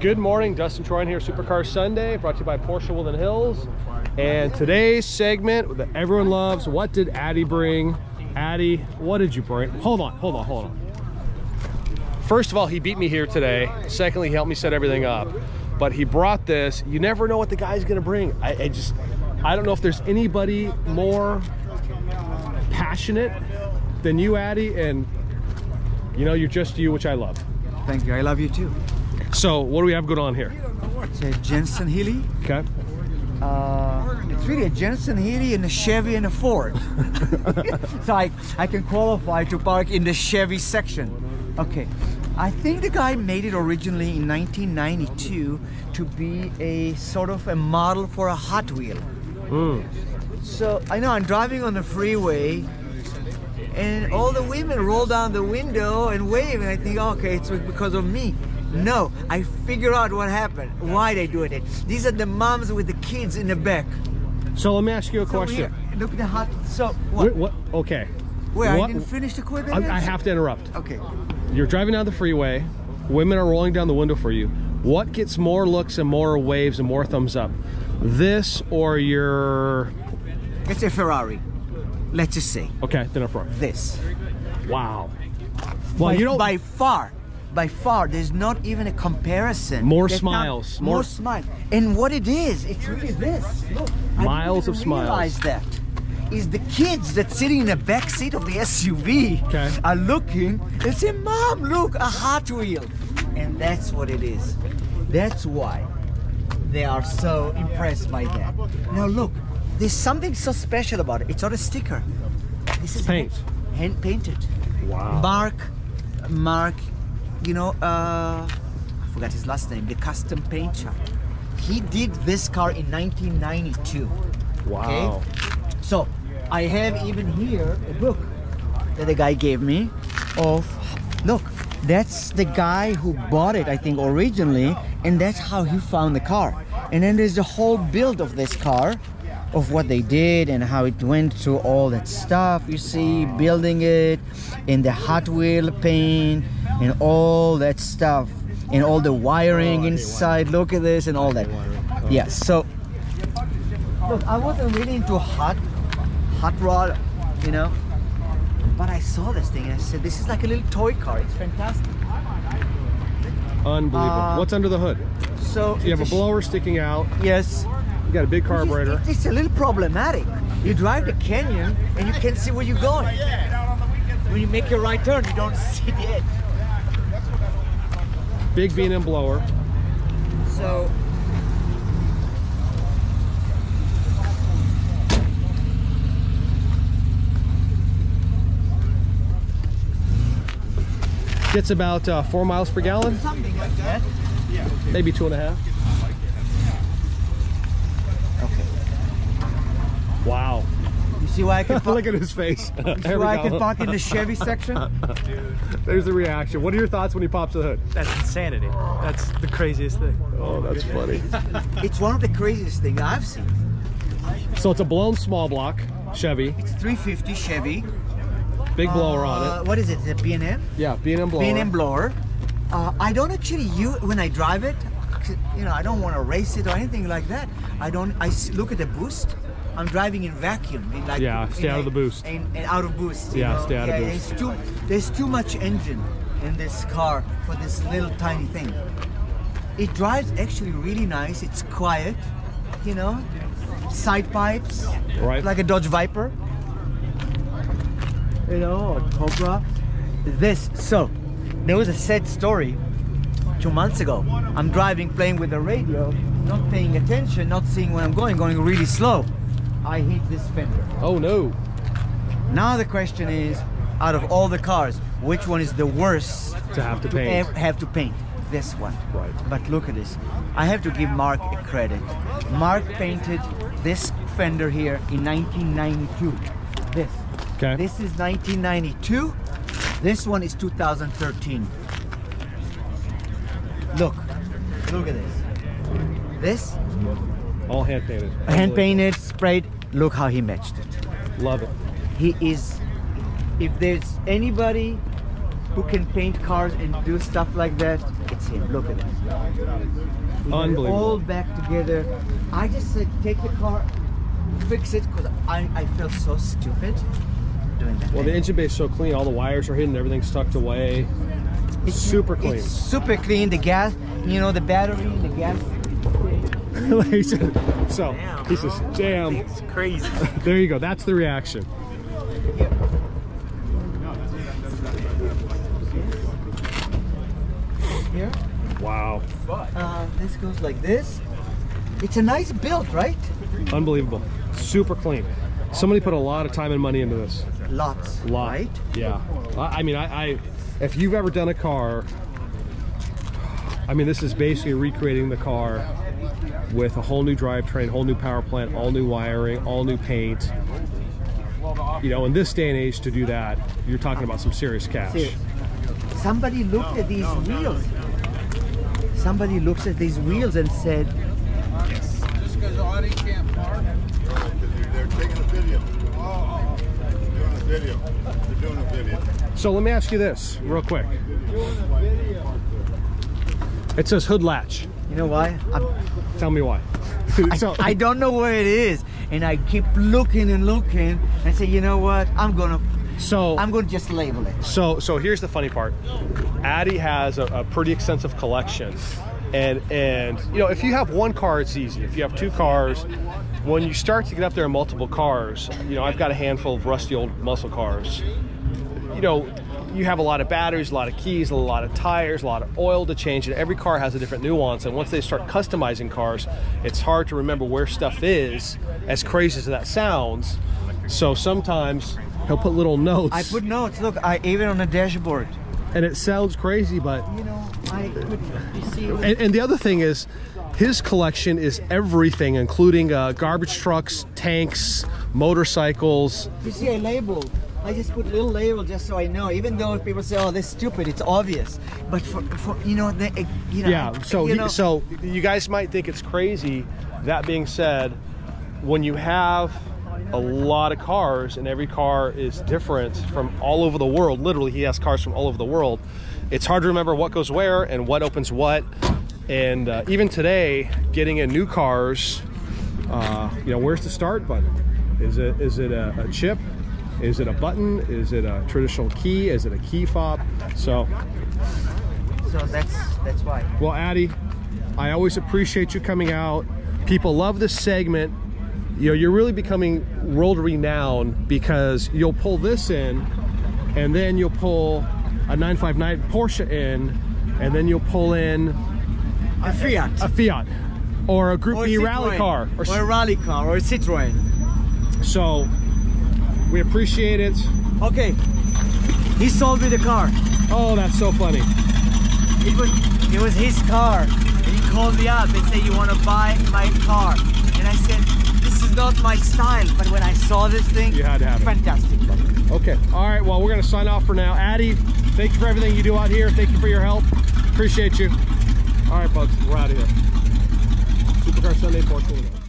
Good morning, Dustin Troy here, Supercar Sunday, brought to you by Porsche Woodland Hills. And today's segment that everyone loves, what did Ady bring? Ady, what did you bring? Hold on. First of all, he beat me here today. Secondly, he helped me set everything up. But he brought this. You never know what the guy's gonna bring. I don't know if there's anybody more passionate than you, Ady, and you know, you're just you, which I love. Thank you, I love you too. So, what do we have going on here? It's a Jensen Healey. Okay. It's really a Jensen Healey and a Chevy and a Ford. So I can qualify to park in the Chevy section. Okay. I think the guy made it originally in 1992 to be a sort of a model for a Hot Wheel. So, I know I'm driving on the freeway and all the women roll down the window and wave and I think, okay, it's because of me. No, I figure out what happened, why they doing it. These are the moms with the kids in the back. So let me ask you a question. Here, look at the hot, so what? Okay. Wait, I didn't finish the question. I have to interrupt. Okay. You're driving down the freeway, women are rolling down the window for you. What gets more looks and more waves and more thumbs up? This or your... It's a Ferrari, let's just say. Okay, then a Ferrari. This. Wow. Well, you don't... By far, there's not even a comparison. More smiles. And what it is, it's really this. Look, miles of smiles. That is the kids that sitting in the back seat of the SUV are looking and say, "Mom, look, a Hot Wheel," and that's what it is. That's why they are so impressed by that. Now look, there's something so special about it. It's not a sticker. This is paint, hand painted. Wow. Mark. You know, I forgot his last name, the custom paint shop. He did this car in 1992. Wow. Okay? So, I have even here a book that the guy gave me of, look, that's the guy who bought it, I think, originally, and that's how he found the car. And then there's the whole build of this car, of what they did and how it went through all that stuff, you see, building it, and the Hot Wheel paint, and all that stuff, and all the wiring inside, look at this, and all that. Yeah, so, look, I wasn't really into hot rod, you know, but I saw this thing and I said, this is like a little toy car, it's fantastic. Unbelievable. What's under the hood? So you have a blower sticking out. Yes. You got a big carburetor. It's a little problematic. You drive the canyon and you can't see where you're going. When you make your right turn, you don't see the edge. Big B&M blower. So. Gets about 4 miles per gallon. Something like that. Maybe 2.5. Okay. Wow. You see why I can park? Look at his face. You see why I can park in the Chevy section? There's the reaction. What are your thoughts when he pops the hood? That's insanity. That's the craziest thing. Oh, that's funny. It's one of the craziest things I've seen. So it's a blown small block Chevy. It's 350 Chevy. Big blower on it. What is it? Is it B&M? Yeah, B&M blower. B&M blower. I don't actually use when I drive it. You know, I don't want to race it or anything like that. I look at the boost. I'm driving in vacuum. Stay out of boost. Yeah, stay out of boost. There's too much engine in this car for this little tiny thing. It drives actually really nice. It's quiet, you know, side pipes, right? Like a Dodge Viper, you know, or Cobra. So there was a sad story 2 months ago. I'm driving, playing with the radio, not paying attention, not seeing where I'm going really slow. I hit this fender. Oh no. Now the question is, out of all the cars, which one is the worst to have to paint? This one. Right. But look at this. I have to give Mark a credit. Mark painted this fender here in 1992. This. Okay. This is 1992. This one is 2013. Look at this. All hand painted. Hand painted, sprayed. Look how he matched it. Love it. He is, if there's anybody who can paint cars and do stuff like that, That's him. Look at that. Unbelievable. All back together. I just said, take the car, fix it, because I feel so stupid doing that. Well, the engine bay is so clean. All the wires are hidden. Everything's tucked away. It's super clean. It's super clean. The gas, you know, the battery, the gas. So he says, "Damn, it's crazy." There you go. That's the reaction. Here. Wow. This goes like this. It's a nice build, right? Unbelievable. Super clean. Somebody put a lot of time and money into this. Lots. Lot. Right? Yeah. I mean, if you've ever done a car, I mean, this is basically recreating the car with a whole new drivetrain, whole new power plant, all new wiring, all new paint. You know, in this day and age to do that, you're talking about some serious cash. Somebody looked at these wheels. Somebody looks at these wheels and said, yes. Just because Ady can't park, they're taking a video. Oh, doing a video. They're doing a video. So let me ask you this real quick. It says hood latch. You know why? Tell me why. I don't know where it is, and I keep looking and looking and say, you know what? I'm gonna just label it. So here's the funny part. Ady has a pretty extensive collection, and you know, if you have one car, it's easy. If you have two cars, when you start to get up there in multiple cars, you know, I've got a handful of rusty old muscle cars. You know, you have a lot of batteries, a lot of keys, a lot of tires, a lot of oil to change, and every car has a different nuance. And once they start customizing cars, it's hard to remember where stuff is, as crazy as that sounds. So sometimes he'll put little notes. I put notes. Look, even on the dashboard. And it sounds crazy, but you know, and the other thing is, his collection is everything, including garbage trucks, tanks, motorcycles. You see, I labeled. I just put a little label just so I know. Even though people say, "Oh, that's stupid," it's obvious. But for you know, yeah. So you guys might think it's crazy. That being said, when you have a lot of cars and every car is different from all over the world, literally he has cars from all over the world, it's hard to remember what goes where and what opens what. And even today, getting in new cars, you know, where's the start button? Is it a chip? Is it a button? Is it a traditional key? Is it a key fob? So that's why. Well, Ady, I always appreciate you coming out. People love this segment. You know, you're really becoming world renowned because you'll pull this in, and then you'll pull a 959 Porsche in, and then you'll pull in a Fiat. A Fiat. Or a Group B rally car. Or a rally car, or a Citroën. So, we appreciate it. Okay. He sold me the car. Oh, that's so funny. It was his car. And he called me up and said, "You want to buy my car?" And I said, "This is not my style," but when I saw this thing, you had to have fantastic. It. Okay. All right. Well, we're going to sign off for now. Ady, thank you for everything you do out here. Thank you for your help. Appreciate you. All right, folks. We're out of here. Supercar Sunday, Porsche.